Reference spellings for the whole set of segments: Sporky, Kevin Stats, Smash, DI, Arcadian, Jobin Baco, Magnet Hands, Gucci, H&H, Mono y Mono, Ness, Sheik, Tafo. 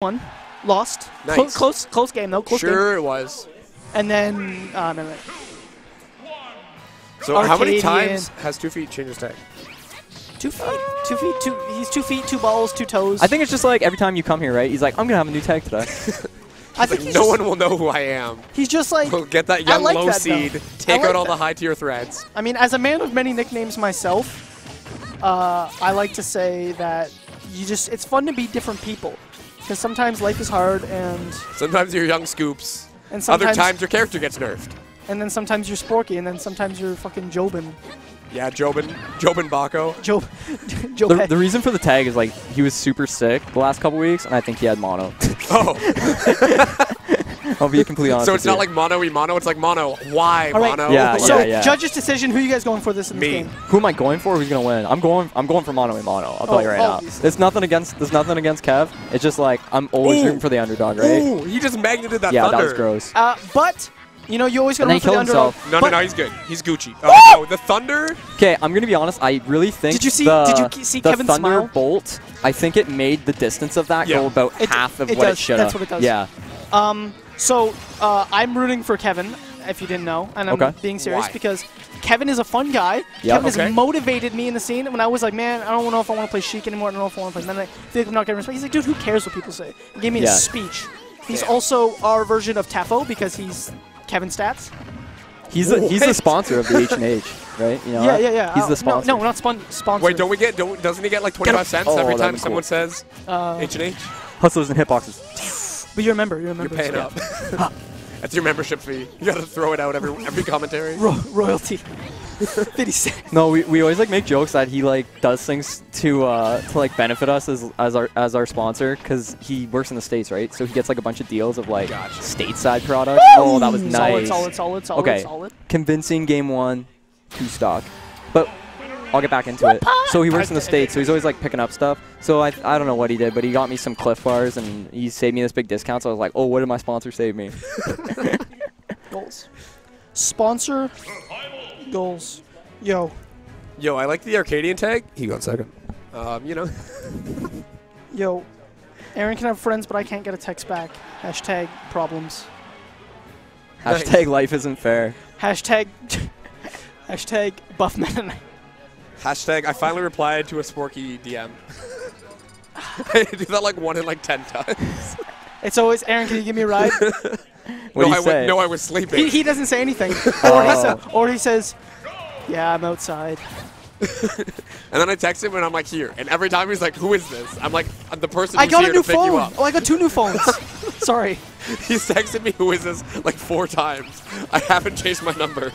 One lost. Nice. Close game though. Close game. Sure it was. And then so Arcadian. How many times has 2 feet changed his tag? 2 feet, 2 feet, he's 2 feet, 2 balls, 2 toes. I think it's just like every time you come here, right? He's like, I'm gonna have a new tag today. I think like, no one will know who I am. He's just like, we'll get that young like low that, seed, though. Take like out all that. The high tier threads. I mean, as a man of many nicknames myself, I like to say that you just—it's fun to be different people. Because sometimes life is hard, and sometimes you're young scoops, and other times your character gets nerfed, and then sometimes you're Sporky, and then sometimes you're fucking Jobin. Yeah, Jobin Baco. The reason for the tag is like he was super sick the last couple weeks, and I think he had mono. Oh. I'll be completely honest. So it's not like Mono y Mono. It's like Mono. Why right. Mono? Yeah, so yeah. Judge's decision. Who are you guys going for this in this game? Who am I going for? Who's gonna win? I'm going for Mono y Mono. I'll tell you right now. It's nothing against. There's nothing against Kev. It's just like I'm always rooting for the underdog, right? Ooh, he just magneted that thunder. Yeah, that was gross. But you know, you always gotta root for the underdog. No, he's good. He's Gucci. Oh, the thunder. Okay, I'm gonna be honest. I really think. Did you see Kevin's thunderbolt? I think it made the distance of that go about half of what it should have. That's what it does. Yeah. So I'm rooting for Kevin, if you didn't know, and I'm being serious because Kevin is a fun guy. Yep. Kevin has motivated me in the scene when I was like, man, I don't know if I want to play Sheik anymore. I don't know if I want to play. And then I feel like I'm not getting respect. He's like, dude, who cares what people say? He gave me a speech. He's also our version of Tafo because he's Kevin Stats. He's the sponsor of the H&H, right? You know yeah. He's the sponsor. No, not sponsor. Wait, doesn't he get like 25 cents every time someone says H&H? Hustlers and hitboxes. But you remember. You're paying up. That's your membership fee. You gotta throw it out every commentary. Royalty. No, we always like make jokes that he like does things to like benefit us as our sponsor because he works in the States, right? So he gets like a bunch of deals of like stateside products. Oh, that was nice. Solid. Okay, convincing game one, 2 stock, but. I'll get back into it. So he works in the States, so he's always like picking up stuff. So I don't know what he did, but he got me some Cliff Bars and he saved me this big discount. So I was like, oh, what did my sponsor save me? Goals. Sponsor. Goals. Yo, I like the Arcadian tag. He got second. You know. Yo, Aaron can have friends, but I can't get a text back. Hashtag problems. Hashtag life isn't fair. Hashtag. Hashtag buff mennonite. Hashtag, I finally replied to a Sporky DM. I do that like 1 in like 10 times. It's always, Aaron, can you give me a ride? No, I was sleeping. He doesn't say anything. Or he says, yeah, I'm outside. And then I text him and I'm like, here. And every time he's like, who is this? I'm like, I'm the person who's here to pick you up. I got a new phone. Oh, I got 2 new phones. Sorry. He's texted me, who is this, like 4 times. I haven't changed my number.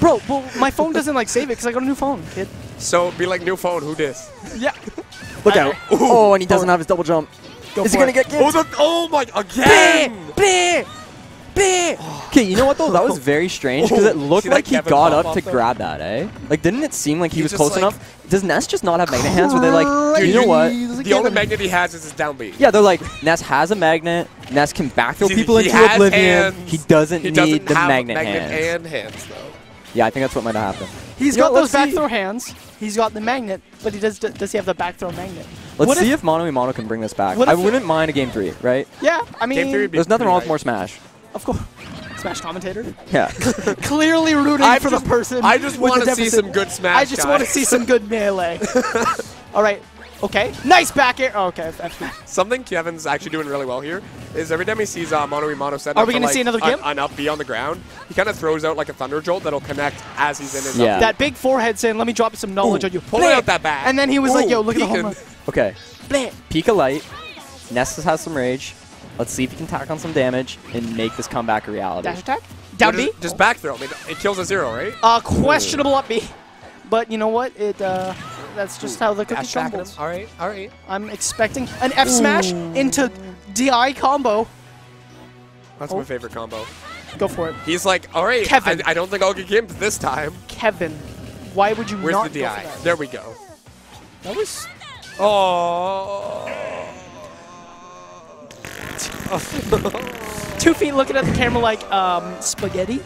Bro, well, my phone doesn't like save it because I got a new phone, kid. So be like, new phone, who dis? Yeah. Look out. Ooh. Oh, and he doesn't have his double jump. Is he going to get kicked? Oh my, again! Okay, you know what though? That was very strange because it looked like he got up to grab that, eh? Like, didn't it seem like he was close enough? Does Ness just not have magnet hands where they like, dude, you know what? The only magnet he has is his downbeat. Yeah, they're like, Ness has a magnet. Ness can backfill people into oblivion. He doesn't need the magnet hands. Though. Yeah, I think that's what might have happened. He's got those back throw hands. He's got the magnet, but he does he have the back throw magnet? Let's see if Mono y Mono can bring this back. I wouldn't mind a game 3, right? Yeah, I mean, there's nothing wrong with more Smash. Of course. Smash commentator? Yeah. Clearly rooting for the person. I just want to see some good Smash. I just want to see some good melee. All right. Okay. Nice back air. Oh, okay. Something Kevin's actually doing really well here is every time he sees Mono y Mono set up, are we going to see another gimp? An up B on the ground, he kind of throws out like a thunder jolt that'll connect as he's in his up. That big forehead saying, let me drop some knowledge on you. Pull out that back. And then he was like, yo, look at the home run. Okay. Peek a light. Ness has some rage. Let's see if he can tack on some damage and make this comeback a reality. Dash attack? Down B? Just back throw. It kills a 0, right? Questionable up B. But you know what? That's just how the cookie crumbles. All right. I'm expecting an F smash into DI combo. That's my favorite combo. Go for it. He's like, all right, Kevin. I don't think I'll get gimped this time. Kevin, why would you not go for that? Where's the DI? There we go. That was... Oh... 2 feet looking at the camera like spaghetti.